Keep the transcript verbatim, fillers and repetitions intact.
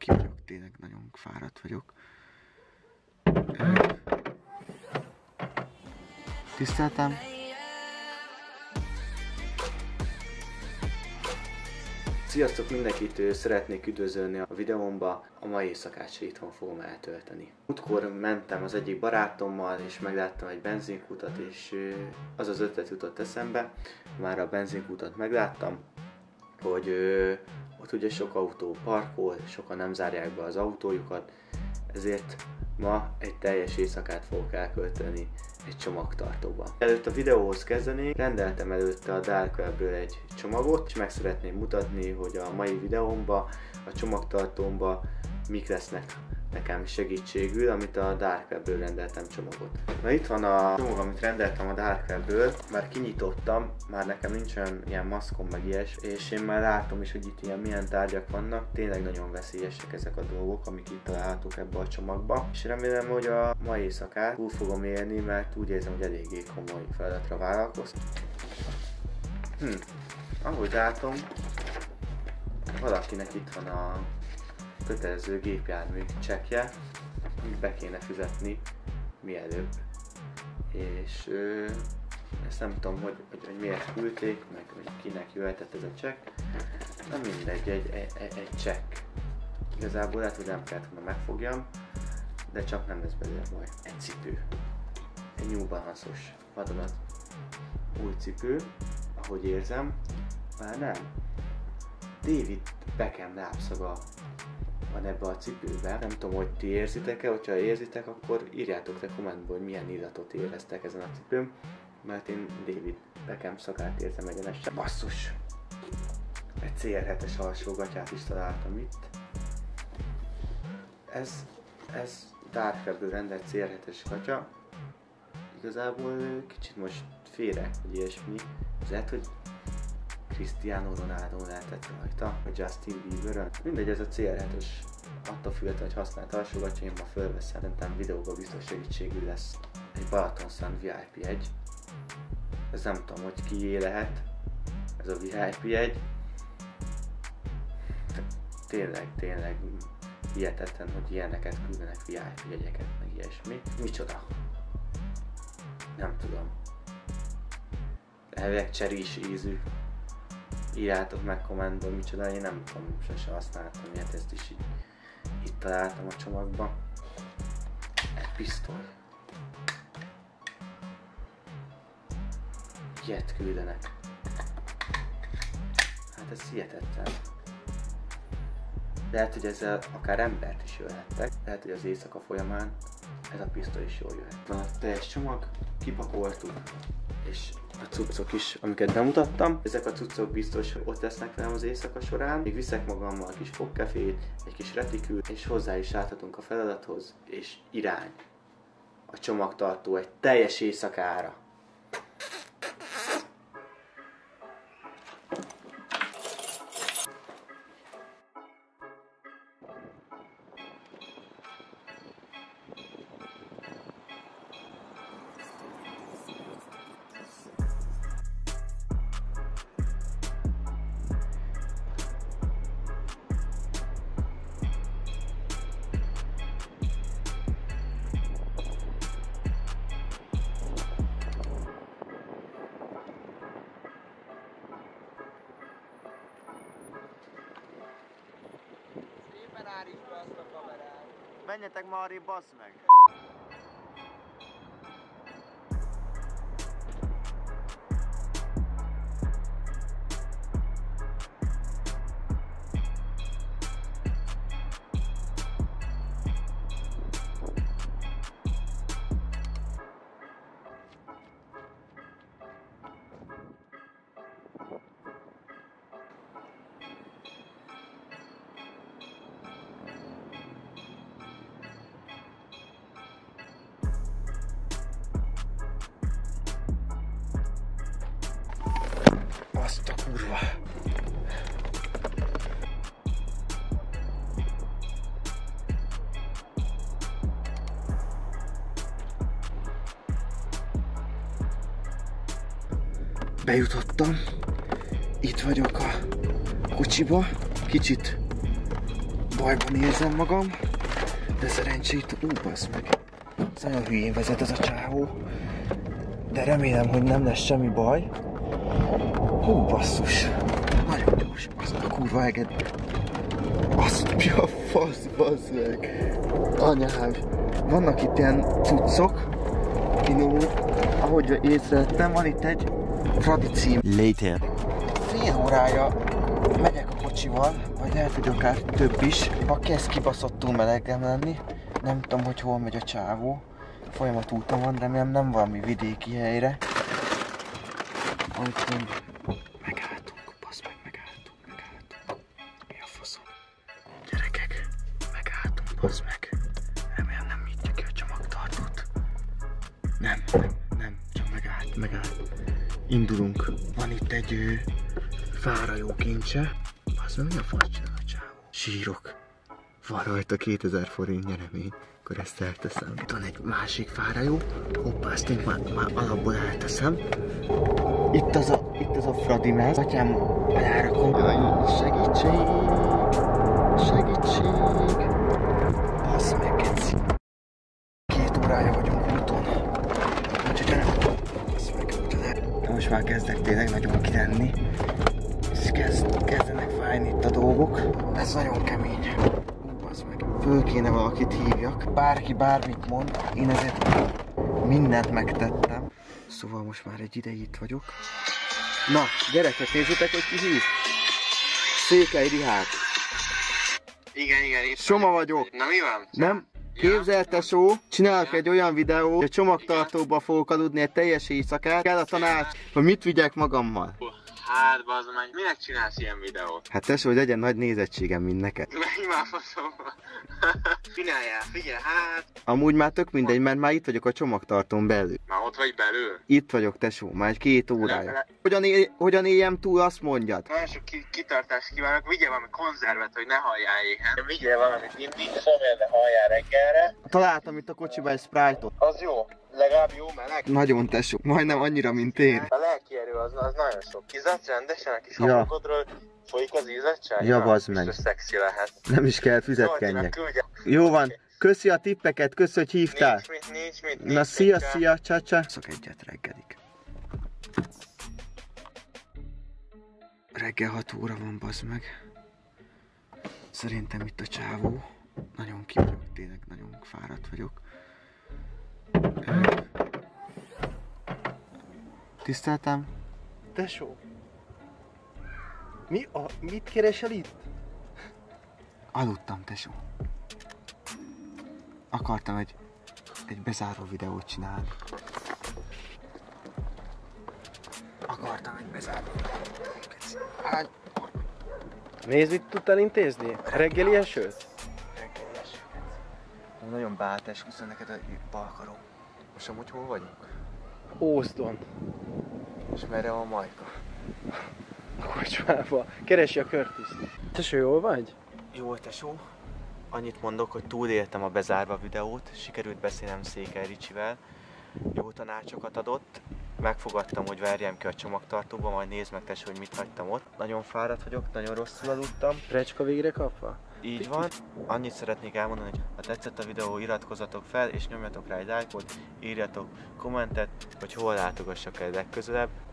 kivagyok, tényleg nagyon fáradt vagyok. Tiszteltem! Sziasztok mindenkit, szeretnék üdvözölni a videómba. A mai éjszakát itthon fogom eltölteni. Múltkor mentem az egyik barátommal, és megláttam egy benzinkutat, és az az ötlet jutott eszembe, már a benzinkutat megláttam, hogy ott ugye sok autó parkol, sokan nem zárják be az autójukat, ezért ma egy teljes éjszakát fogok elkölteni egy csomagtartóba. Előtt a videóhoz kezdenék, rendeltem előtte a Dark Webről egy csomagot, és meg szeretném mutatni, hogy a mai videómba, a csomagtartómba mik lesznek nekem segítségül, amit a Dark Webből rendeltem csomagot. Na itt van a csomag, amit rendeltem a Dark Webből, már kinyitottam, már nekem nincs olyan ilyen maszkom meg ilyes, és én már látom is, hogy itt ilyen milyen tárgyak vannak, tényleg nagyon veszélyesek ezek a dolgok, amik itt találhatók ebbe a csomagba, és remélem, hogy a mai éjszakát túl fogom élni, mert úgy érzem, hogy eléggé komoly feladatra vállalkoztam. Hm, ahogy látom, valakinek itt van a kötelező gépjármű csekje, amit be kéne fizetni mielőbb. És ö, ezt nem tudom, hogy, hogy, hogy miért küldték, meg hogy kinek jöhetett ez a csekk. Na mindegy, egy, egy, egy csekk. Igazából lehet, hogy nem kellett volna megfogjam, de csak nem lesz belőle baj. Egy cipő. Egy New Balance-os vadonat. Új cipő, ahogy érzem, már nem. David Beckham lábszaga van ebbe a cipőbe. Nem tudom, hogy ti érzitek-e, hogyha érzitek, akkor írjátok le kommentben, hogy milyen illatot éreztek ezen a cipőm, mert én David Beckham szakát érzem egyenesen. Basszus! Egy cé er hetes alsógatyát is találtam itt. Ez, ez Dark Webből rendelt cé er hetes gatya. Igazából kicsit most félek, hogy ilyesmi. Lehet, hogy Cristiano Ronaldo lehetett rajta, vagy Justin Bieber-ön. Mindegy, ez a cé er hetes, attól függetlenül, hogy használt alsógatya, én ma fölveszem, szerintem videóban biztos segítségű lesz. Egy Balatonszent vé i pé egy. Ez nem tudom, hogy kié lehet. Ez a vé i pé egy. Tényleg, tényleg hihetetlen, hogy ilyeneket küldenek, vé i pé egyeket, meg ilyesmi. Micsoda? Nem tudom. Elvileg cserés ízű. Írjátok meg kommentben, micsoda, én nem tudom, sose használtam ilyet, ezt is így, itt találtam a csomagban. Egy pisztoly. Ilyet küldenek. Hát ez hihetetlen. Lehet, hogy ezzel akár embert is jöhettek. Lehet, hogy az éjszaka folyamán ez a pisztoly is jól jöhet. Van a teljes csomag, kipakoltuk. És a cuccok is, amiket bemutattam. Ezek a cuccok biztos ott lesznek velem az éjszaka során. Még viszek magammal a kis fogkefét, egy kis retikült, és hozzá is állhatunk a feladathoz, és irány. A csomagtartó egy teljes éjszakára. Menjetek már arrébb, bassz meg! Azt a kurva! Bejutottam, itt vagyok a kocsiba, kicsit bajban érzem magam, de szerencsét, ú, basz meg. Ez nagyon hülyén vezet ez a csávó, de remélem, hogy nem lesz semmi baj. Hú, basszus, nagyon gyors, basz meg, kurva eget. Azt, mi a fasz, basz meg. Anyám, vannak itt ilyen cuccok, kinulók, ahogy észrevettem, van itt egy tradíció. Later. Fél órája megyek a kocsival, vagy lehet, hogy akár több is. Ha kezd kibaszottul melegem lenni, nem tudom, hogy hol megy a csávó. Folyamat úton van, remélem nem valami vidéki helyre. Úgyhogy megálltunk, basz meg, megálltunk, megálltunk. Mi a faszom? Gyerekek, megálltunk, basz meg. Remélem nem nyitja ki a csomagtartót. Nem, nem, nem, csak megállt, megállt. Indulunk. Van itt egy ő, fára jó kincse. Azt mondja, mi a fasz csinál a csávó? Sírok. Van rajta kétezer forint nyeremény. Akkor ezt elteszem. Itt van egy másik fára jó. Hoppá, ezt én már, már alapból elteszem. Itt az a, itt az a Fradi mez. Atyám, elárakom. Jaj, segítség. Segítség. Basz meg, geci. Két órája vagyunk úton. Úgyhogy nem. Basz meg, úgyhogy most már kezdek tényleg nagyon kirenni. Kezd, kezdenek fájni itt a dolgok. Ez nagyon kemény. Basz meg. Föl kéne valakit hívjak. Bárki bármit mond, én ezért mindent megtettem. Szóval most már egy ideig itt vagyok. Na, gyerekek, nézzétek, hogy ki hív. Székely Richárd. Igen, igen, itt Soma vagyok. Na mi van? Nem? Képzel, tesó, csinálok egy olyan videót, hogy a csomagtartóba fogok aludni egy teljes éjszakát. Kell a tanács, hogy mit vigyek magammal. Hát bazd meg, minek csinálsz ilyen videót? Hát tesó, hogy legyen nagy nézettségem, mint neked. Menj már faszom. Csináljál, figyelj, hát. Amúgy már tök mindegy, mert már itt vagyok a csomagtartón belül. Már ott vagy belül? Itt vagyok tesó, már egy két órája. Le, le. Hogyan, él, hogyan éljem túl, azt mondjad? Nagyon sok kitartást kívánok, vigyél valami konzervet, hogy ne halljál éhen. Vigyél valamit mindig, szóval ne halljál reggelre. Találtam itt a kocsiba egy Sprite-ot. Az jó. Legalább jó meleg? Nagyon tesó, majdnem annyira, mint én. A lelkierő az, az nagyon sok. Izzadsz rendesen a kis ja. Hamukodról, folyik az izzadság? Ja, bazd meg. És szexi lehet. Nem is kell fizetkenjek. Jó van, köszi a tippeket, kösz, hogy hívtál. Nincs mit, nincs mit, nincs. Na szia, nincs, szia, csacsa. Szok egyet reggelik. Reggel hat óra van, bazd meg. Szerintem itt a csávó. Nagyon ki vagyok, tényleg nagyon fáradt vagyok. Tiszteltem. Tesó. Mi a... mit keresel itt? Aludtam, tesó. Akartam egy... egy bezáró videót csinálni. Akartam egy bezáró videót. Nézd, mit tudtál intézni? Reggeli esőt? Reggeli esőt. Nagyon bátás, húzom neked a balkarom. Most amúgy hol vagyunk? Ózdon. És merre van Majka? A kocsmába. Keresi a Körtiszt. Tesó, jól vagy? Jól, tesó. Annyit mondok, hogy túléltem a bezárva videót, sikerült beszélnem Székely Ricsivel. Jó tanácsokat adott. Megfogadtam, hogy verjem ki a csomagtartóba, majd nézd meg tesó, hogy mit hagytam ott. Nagyon fáradt vagyok, nagyon rosszul aludtam. Recska végre kapva? Így van. Annyit szeretnék elmondani, hogy ha tetszett a videó, iratkozzatok fel és nyomjatok rá egy lájkot, írjatok kommentet, hogy hol látogassak el legközelebb.